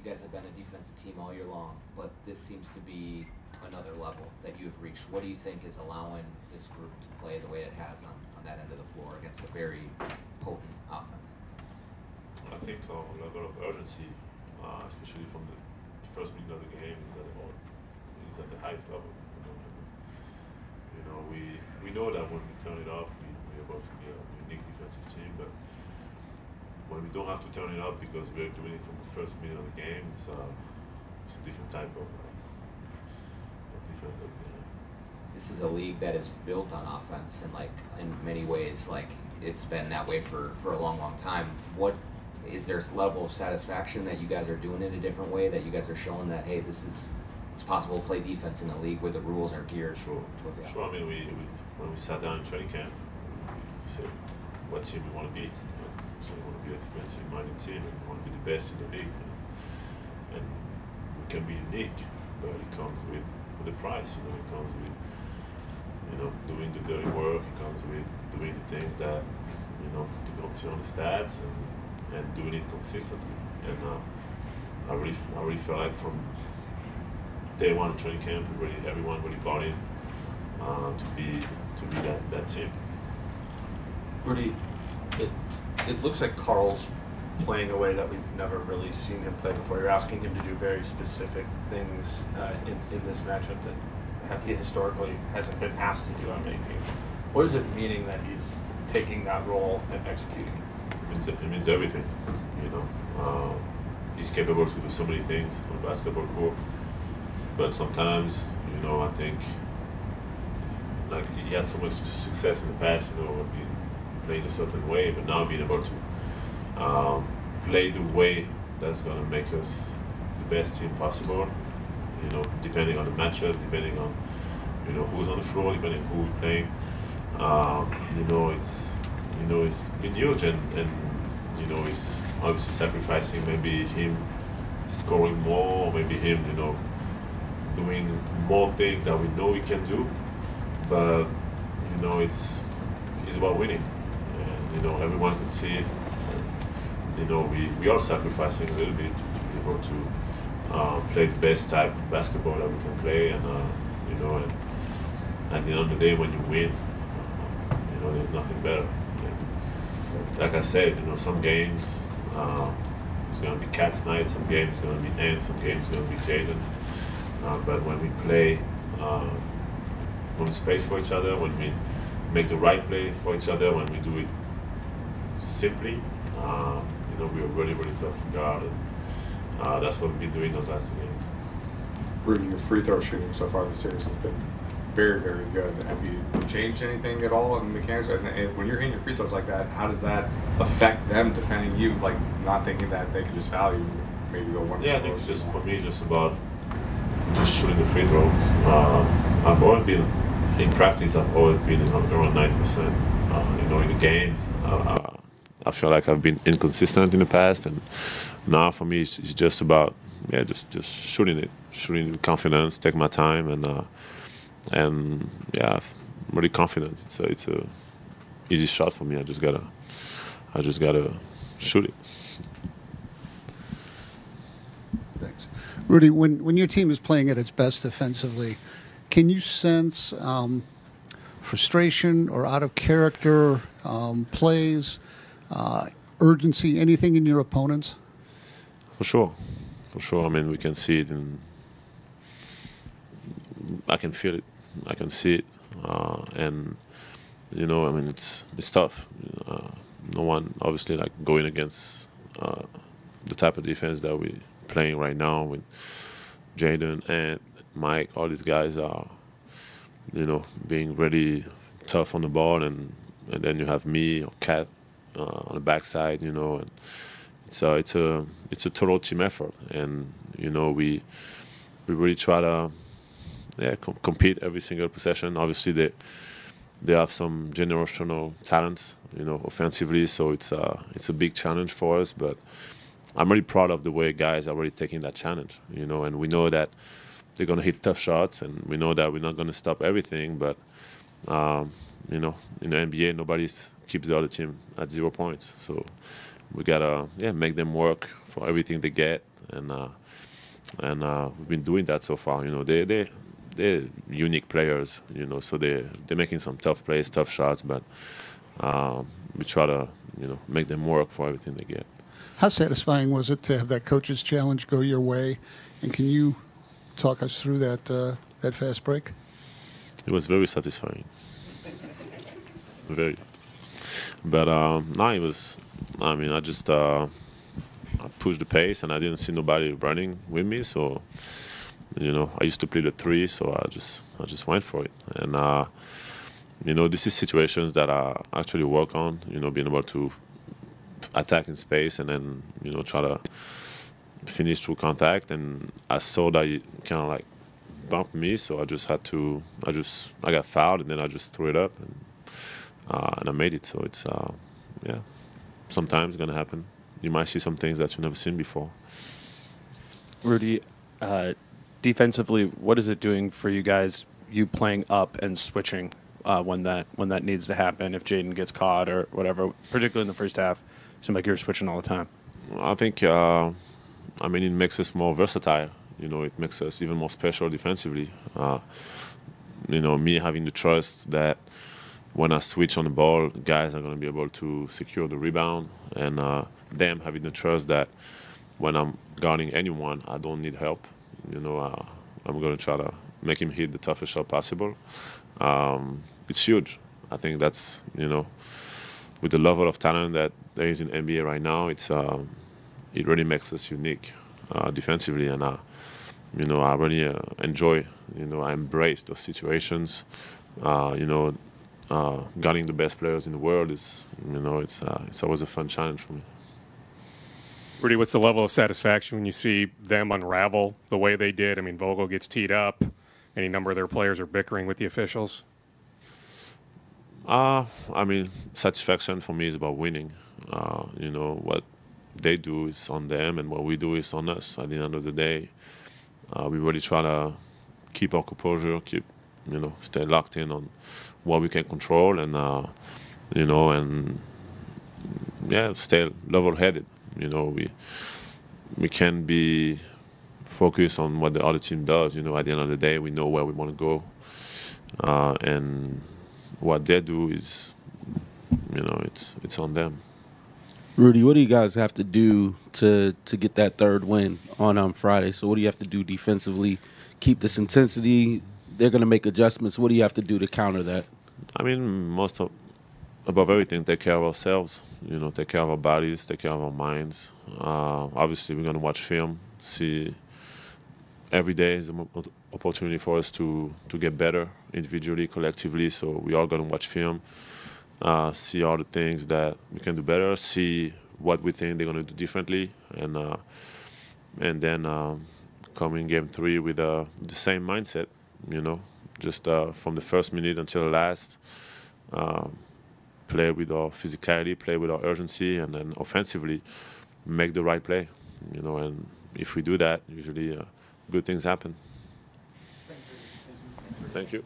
You guys have been a defensive team all year long, but this seems to be another level that you have reached. What do you think is allowing this group to play the way it has on that end of the floor against a very potent offense? I think a level of urgency, especially from the first minute of the game, is at the highest level. You know, we know that when we turn it off, we're about to be a unique defensive team, but when we don't have to turn it up because we're doing it from the first minute of the game, it's a different type of defense. This is a league that is built on offense, and like in many ways, like it's been that way for a long, long time. What is there a level of satisfaction that you guys are doing it a different way? That you guys are showing that hey, this is it's possible to play defense in a league where the rules are geared. Sure. I mean, we when we sat down in training camp, we said what team we want to be. So we want to be a defensive-minded team, and we want to be the best in the league. And we can be unique, but it comes with a price. You know, it comes with doing the dirty work. It comes with doing the things that you don't see on the stats, and doing it consistently. And I really feel like from day one of training camp, everyone really bought in to be that team. Rudy, it looks like Karl's playing a way that we've never really seen him play before. You're asking him to do very specific things in this matchup that he historically hasn't been asked to do on many teams. What is it meaning that he's taking that role and executing it? It means everything. He's capable to do so many things on the basketball court, but sometimes, I think like he had so much success in the past, playing a certain way, but now being able to play the way that's going to make us the best team possible, depending on the matchup, depending on, who's on the floor, depending on who we're playing, it's been huge, and it's obviously sacrificing maybe him scoring more, or maybe him, doing more things that we know he can do, but, it's about winning. Everyone can see it. We are sacrificing a little bit to be able to play the best type of basketball that we can play. And and at the end of the day, when you win, there's nothing better. And like I said, some games it's gonna be Cat's night, some games it's gonna be Dan, some games it's gonna be Jaden. But when we play, when we space for each other, when we make the right play for each other, when we do it simply, we are really, really tough to guard, and that's what we've been doing those last 2 games. Rudy, your free throw shooting so far in the series has been very, very good. Have you changed anything at all in the mechanics? And when you're in your free throws like that, how does that affect them defending you, like not thinking that they can just foul you, maybe go one? Yeah, I think it's just, for me, just about just shooting the free throw. I've always been, in practice, I've always been around 9%. In the games, I feel like I've been inconsistent in the past, and now for me, it's just about just shooting it with confidence, take my time, and I'm really confident. So it's a easy shot for me. I just gotta shoot it. Thanks, Rudy. When your team is playing at its best defensively, can you sense frustration or out of character plays, urgency, anything in your opponents? For sure. I mean, we can see it, and I can feel it. I can see it, it's tough. No one, obviously, like going against the type of defense that we're playing right now with Jaden and Mike, all these guys are, being really tough on the ball, and then you have me or Kat on the backside, and it's a total team effort, and we really try to compete every single possession. Obviously, they have some generational talents, offensively, so it's a big challenge for us. But I'm really proud of the way guys are really taking that challenge, and we know that they're going to hit tough shots, and we know that we're not going to stop everything, but, in the NBA, nobody keeps the other team at 0 points. So we got to make them work for everything they get, and we've been doing that so far. You know, they're unique players. You know, so they're making some tough plays, tough shots, but we try to, you know, make them work for everything they get. How satisfying was it to have that coach's challenge go your way? And can you talk us through that that fast break? It was very satisfying. Very. But no, it was. I mean, I just I pushed the pace, and I didn't see nobody running with me. So, you know, I used to play the three, so I just went for it. And you know, this is situations that I actually work on. You know, being able to attack in space, and then, you know, try to finish through contact. And I saw that it kind of like bumped me, so I got fouled, and then I just threw it up, and I made it. So it's yeah. Sometimes it's going to happen. You might see some things that you've never seen before. Rudy, defensively, what is it doing for you guys, you playing up and switching when that needs to happen, if Jaden gets caught or whatever, particularly in the first half? It seemed like you were switching all the time. I think, I mean, it makes us more versatile. You know, it makes us even more special defensively. You know, me having the trust that when I switch on the ball, guys are going to be able to secure the rebound, and them having the trust that when I'm guarding anyone, I don't need help. You know, I'm going to try to make him hit the toughest shot possible. It's huge. I think that's, you know, with the level of talent that there is in NBA right now, it's it really makes us unique defensively, and you know, I really enjoy, you know, I embrace those situations. You know, guarding the best players in the world is, you know, it's always a fun challenge for me. Rudy, what's the level of satisfaction when you see them unravel the way they did? I mean, Vogel gets teed up. Any number of their players are bickering with the officials. I mean, satisfaction for me is about winning. You know, what they do is on them, and what we do is on us. At the end of the day, we really try to keep our composure, you know, stay locked in on what we can control, and you know, and yeah, stay level-headed. You know, we can be focused on what the other team does. You know, at the end of the day, we know where we want to go, and what they do is, you know, it's on them. Rudy, what do you guys have to do to get that third win on Friday? So what do you have to do defensively? Keep this intensity. They're going to make adjustments. What do you have to do to counter that? I mean, above everything, take care of ourselves. You know, take care of our bodies, take care of our minds. Obviously, we're going to watch film, see every day is an opportunity for us to get better individually, collectively. So we are going to watch film, see all the things that we can do better, see what we think they're going to do differently, and then come in game three with the same mindset. You know, just from the first minute until the last, play with our physicality, play with our urgency, and then offensively, make the right play. You know, and if we do that, usually good things happen. Thank you.